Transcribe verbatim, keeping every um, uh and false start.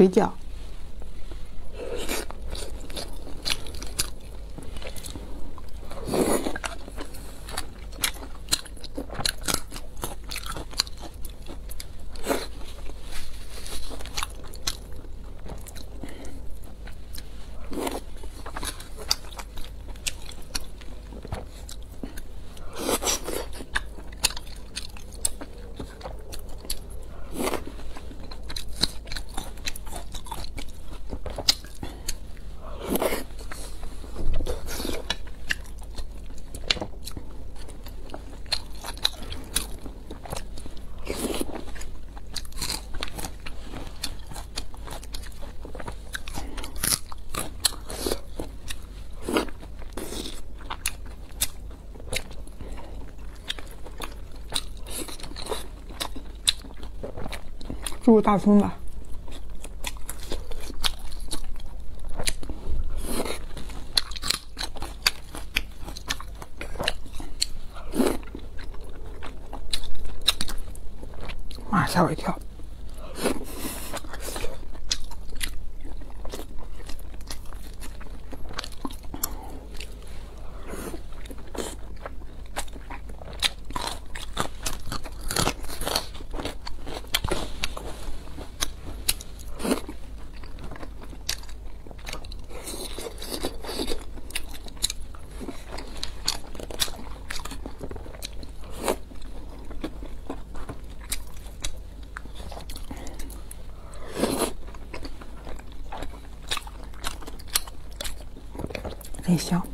水饺。注入大葱吧。 妈，吓我一跳！真香。